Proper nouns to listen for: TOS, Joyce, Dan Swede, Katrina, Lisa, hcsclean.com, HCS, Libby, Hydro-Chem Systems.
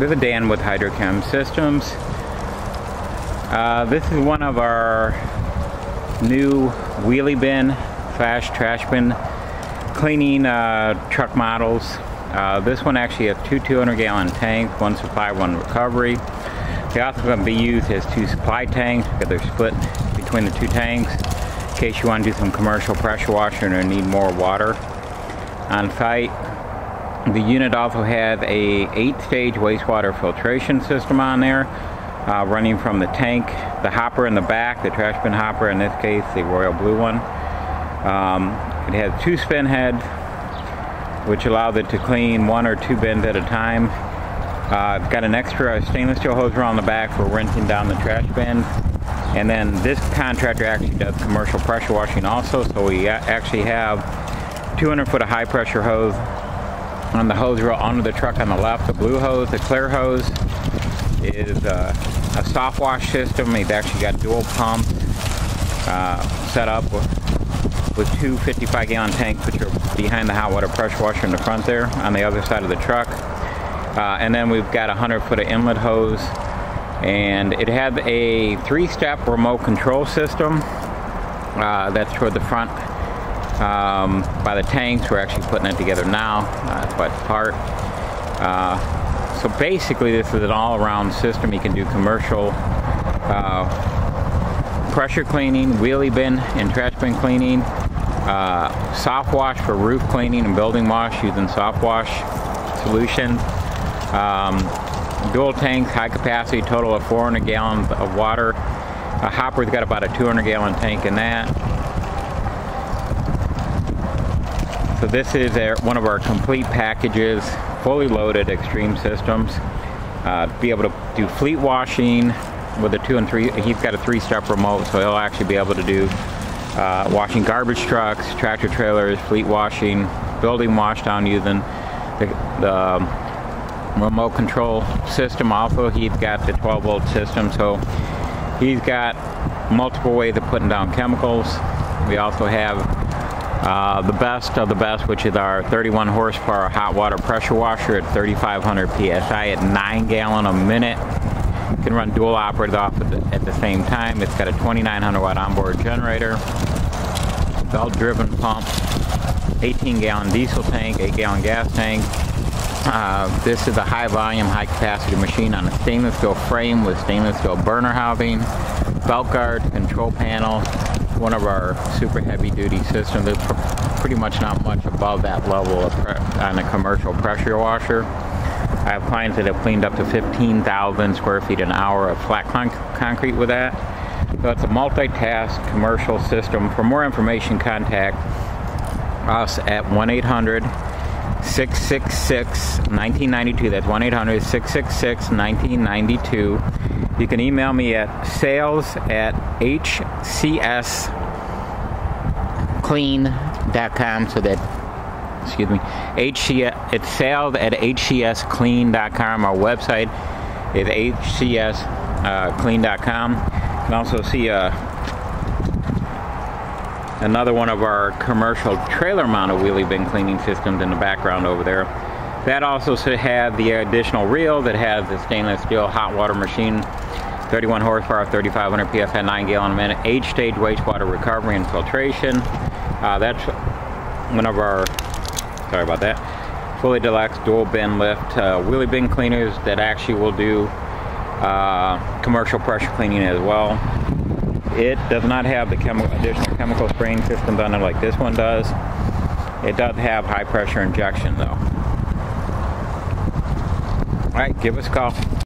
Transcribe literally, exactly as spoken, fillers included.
This is Dan with Hydro-Chem Systems. Uh, this is one of our new wheelie bin slash trash bin cleaning uh, truck models. Uh, this one actually has two two hundred gallon tanks, one supply, one recovery. They're also going to be used as two supply tanks because they're split between the two tanks in case you want to do some commercial pressure washing or need more water on site. The unit also has a eight stage wastewater filtration system on there, uh, running from the tank, the hopper in the back, the trash bin hopper, in this case the royal blue one. Um, it has two spin heads, which allows it to clean one or two bins at a time. Uh, it's got an extra stainless steel hose on the back for rinsing down the trash bins. And then this contractor actually does commercial pressure washing also, so we actually have two hundred foot of high pressure hose on the hose reel onto the truck on the left. The blue hose, the clear hose, is uh, a soft wash system. It's actually got dual pumps uh, set up with, with two fifty-five gallon tanks, which are behind the hot water pressure washer in the front there on the other side of the truck. Uh, and then we've got a one hundred foot of inlet hose. And it has a three step remote control system uh, that's toward the front. Um, by the tanks, we're actually putting it together now. Uh, that's why it's part. Uh, so basically, this is an all-around system. You can do commercial uh, pressure cleaning, wheelie bin and trash bin cleaning, uh, soft wash for roof cleaning and building wash using soft wash solution, um, dual tanks, high capacity, total of four hundred gallons of water. A hopper's got about a two hundred gallon tank in that. So this is our, one of our complete packages, fully loaded Extreme Systems. Uh, to be able to do fleet washing with a two and three, he's got a three step remote, so he'll actually be able to do uh, washing garbage trucks, tractor trailers, fleet washing, building wash down using the, the remote control system. Also, he's got the twelve volt system, so he's got multiple ways of putting down chemicals. We also have Uh, the best of the best, which is our thirty-one horsepower hot water pressure washer at thirty-five hundred P S I at nine gallon a minute. You can run dual operators off at the, at the same time. It's got a twenty-nine hundred watt onboard generator, belt driven pump, eighteen gallon diesel tank, eight gallon gas tank. Uh, this is a high volume, high capacity machine on a stainless steel frame with stainless steel burner housing, belt guard, control panel. One of our super heavy duty systems. There's pr pretty much not much above that level of on a commercial pressure washer. I have clients that have cleaned up to fifteen thousand square feet an hour of flat con concrete with that. So it's a multitask commercial system. For more information, contact us at one eight hundred, six six six, nineteen ninety-two. That's one eight hundred, six six six, nineteen ninety-two. You can email me at sales at H C S clean dot com. So that, excuse me, H C S, it's sales at H C S clean dot com. Our website is H C S clean dot com. You can also see uh, another one of our commercial trailer mounted wheelie bin cleaning systems in the background over there. That also should have the additional reel that has the stainless steel hot water machine, thirty-one horsepower, thirty-five hundred P S I, nine gallon a minute, eight stage wastewater recovery and filtration. Uh, that's one of our, sorry about that, fully deluxe dual bin lift uh, wheelie bin cleaners that actually will do uh, commercial pressure cleaning as well. It does not have the chemi- additional chemical spraying systems on it like this one does. It does have high pressure injection though. All right, give us a call.